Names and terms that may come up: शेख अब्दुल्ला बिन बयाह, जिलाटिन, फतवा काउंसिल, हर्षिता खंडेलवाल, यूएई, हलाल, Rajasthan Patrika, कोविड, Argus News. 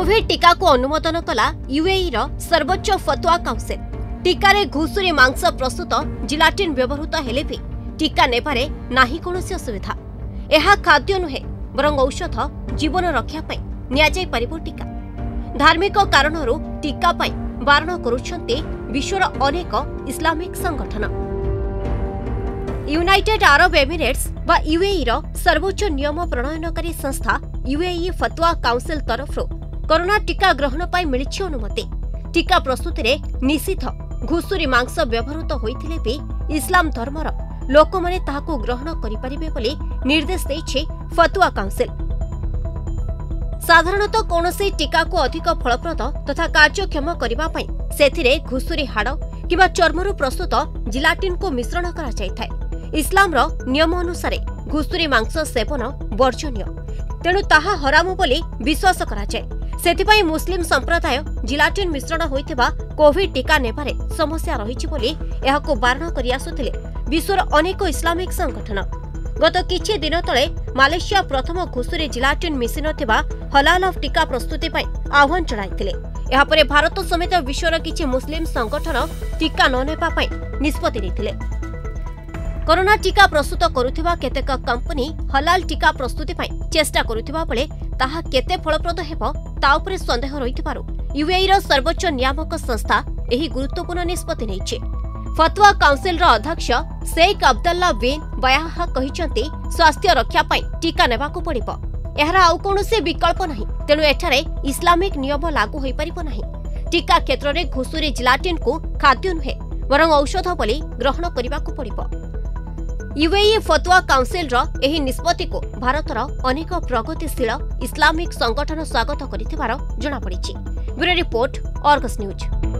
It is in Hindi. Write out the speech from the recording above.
कोविड टीका को अनुमोदन कला यूएई रो सर्वोच्च फतवा काउंसिल। टीकारे घुसुरी मांस प्रस्तुत जिलाटिन व्यवहृत हेले भी टीका नेबारे नाही कोनोसी असुविधा। एहा खाद्य नुहे बरं औषध जीवन रक्षा पई नियाजै परिबो टीका। धार्मिक कारणरू टीका पई बारण करूछन्ते विश्वर अनेक इस्लामिक संगठन। यूनाइटेड अरब एमिरेट्स बा यूएई रो सर्वोच्च नियम प्रणयनकारी संस्था यूएई फतवा काउंसिल तरफरो कोरोना टीका ग्रहण पई मिलिछि अनुमति। टीका प्रस्तुति रे निषिद्ध घुसुरी मांस व्यवहृत होइथिले भी इस्लाम धर्मर लोकमाने ताहाको ग्रहण करि परिबे बोली निर्देश दैछि फतवा काउंसिल। साधारणतः कोनोसी टीका को अधिक फलप्रद तथा कार्यक्षम करिबा पई सेथिरे घुसुरी हाड़ किबा चर्मरू प्रस्तुत जिलाटिन को मिश्रण करा जायथाय। इस्लाम रो नियम अनुसार घुसुरी मांस सेवन वर्जनीय, तेणु ताहा हराम बोली विश्वास करा जाय। सेथिपाई मुस्लिम संप्रदाय जिलाटिन मिश्रण होइथिबा कोविड टीका नेबारे समस्या रहिछि बोली एहाको बारण करि आसुथिले विश्वर अनेक इस्लामिक संगठन। गत किछि दिन तले मलेशिया प्रथम घुसुरी जिलाटिन मिसि नथिबा हलाल ऑफ टीका प्रस्तुति पई आह्वान जणाइथिले। एहा परे भारत समेत विश्वर किछि मुस्लिम संगठन टीका न नेबा पई निष्पत्ति लेथिले। कोरोना टीका प्रस्तुत करुथिबा केतेक कंपनी हलाल टीका प्रस्तुति पई चेष्टा करुथिबा बेले ताहा केते फलप्रद हेबो ता उपरे संदेह रहिथिबारु यूएई रो सर्वोच्च नियामक संस्था एही गुरुत्वपूर्ण निष्पत्ति नेछि। फतवा काउंसिल रो अध्यक्ष शेख अब्दुल्ला बिन बयाह कहिसंती स्वास्थ्य रक्षा पई टीका नेबाकू पड़िबो। एहरा आउ कोनोसे विकल्प नाही, तेनु एठारे इस्लामिक नियम लागू होई परिबो नाही। टीका क्षेत्र रे घुसुरी जिलाटिन को खाद्य नुहे वरंग औषध बोली ग्रहण करिबाकू पड़िबो। यूएई फतवा काउंसिल रो एही निष्पत्ति को भारत रो अनेक प्रगतिशील इस्लामिक संगठन स्वागत करिथिबार जणापड़िछि। Bureau report, Argus news.